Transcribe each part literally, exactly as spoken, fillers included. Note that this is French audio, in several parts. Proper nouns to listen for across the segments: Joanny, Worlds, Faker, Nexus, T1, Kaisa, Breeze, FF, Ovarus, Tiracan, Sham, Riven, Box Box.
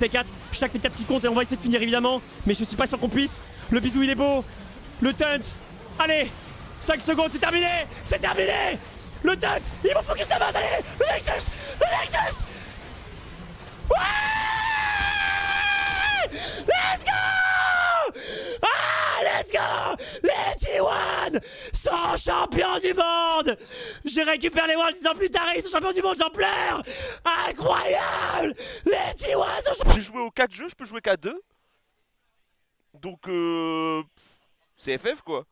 T quatre. Chaque T quatre qui compte et on va essayer de finir évidemment. Mais je suis pas sûr qu'on puisse. Le bisou il est beau. Le taunt. Allez, cinq secondes, c'est terminé. C'est terminé. Le taunt. Ils vont focus la base. Allez, le Nexus. Le Nexus. Ouais, let's go. Ah, let's go. Les T un sont champions du monde. Je récupère les Worlds dix ans plus tard et ils sont champions du monde, j'en pleure. Incroyable. Les T un sont champions. J'ai joué aux quatre jeux, je peux jouer qu'à deux. Donc euh... c'est F F quoi.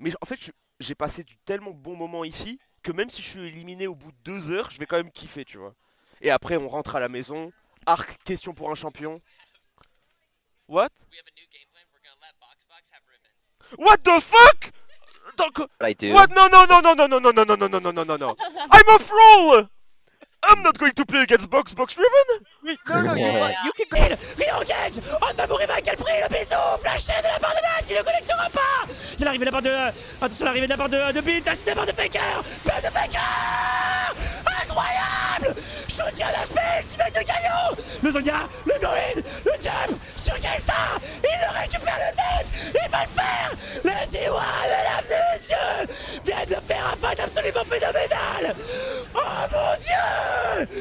Mais en fait j'ai passé du tellement bon moment ici que même si je suis éliminé au bout de deux heures, je vais quand même kiffer tu vois. Et après on rentre à la maison, arc, question pour un champion. What? What the fuck? What? Non non non non non non non non non non non non non non. I'm a troll. I'm not going to play against Box Box Riven. Oui, non, non, yeah. You can go. Re-engage. On va mourir à quel prix? Le bisou flashé de la part de Nat, il ne connectera pas. Il est arrivé de la part de... Attention, l'arrivée de la part de, de Bill, flashé de la part de Faker. Passe de Faker. Incroyable. Shoot à l'H P, ultimate de Gaillon. Le Zonia, le Gorin, le jump sur Kaisa. Il le récupère le tête. Il va le faire. Le T un, mesdames et messieurs, vient de faire un fight absolument phénoménal. Oh mon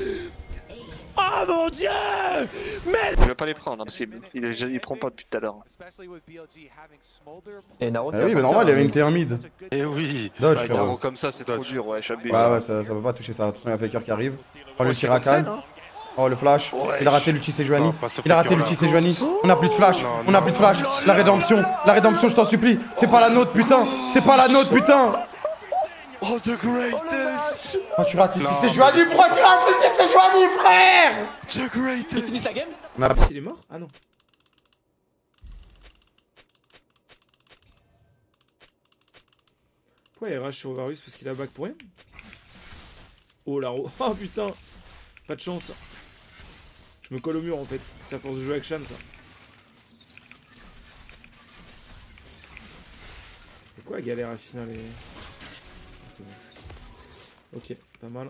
dieu! Oh mon dieu! Mais... il va pas les prendre, hein, parce qu'il ne prend pas depuis tout à l'heure. Et Naro, ah oui, mais normal, il y avait une thermide. Et oui, non, bah, Naro comme ça, c'est trop dur, ouais, Shabby. Bah ouais, ça, ça peut pas toucher ça. Attention, il y a un Faker qui arrive. Oh, le Tiracan. Oh, le flash. Ouais, il a raté l'ulti, c'est Joanny. Il a raté l'ulti, c'est Joanny. On a plus de flash. Non, On a non, plus de flash. Non, la rédemption. La rédemption, je t'en supplie. C'est pas la nôtre, putain. C'est pas la nôtre, putain. Oh, the greatest! Oh, tu rates l'ulti, c'est Joanny, pourquoi tu rates l'ulti, c'est Joanny, frère! The greatest! Il finit sa game? Ma p***, il est mort? Ah non. Pourquoi il rage sur Ovarus? Parce qu'il a back pour rien? Oh la roue. Oh putain! Pas de chance. Je me colle au mur en fait. C'est à force de jouer avec Sham ça. C'est quoi la galère à finir les... Ok, pas mal.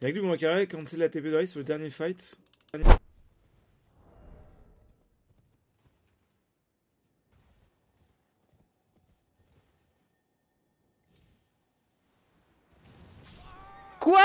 Il y a que lui mon carré quand c'est la T P de sur le dernier fight. Dernier... Quoi?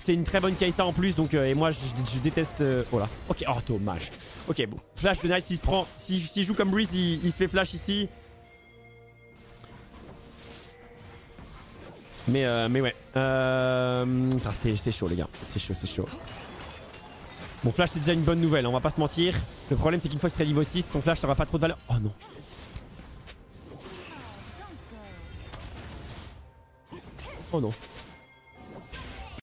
C'est une très bonne Kaisa en plus, donc euh, et moi je, je, je déteste. Euh, voilà. Ok, oh dommage. Ok, bon. Flash de Nice, il se prend. S'il si, si joue comme Breeze, il, il se fait flash ici. Mais, euh, mais ouais. Euh... Ah, c'est chaud, les gars. C'est chaud, c'est chaud. Bon, flash, c'est déjà une bonne nouvelle, on va pas se mentir. Le problème, c'est qu'une fois qu'il serait niveau six, son flash n'aura pas trop de valeur. Oh non. Oh non.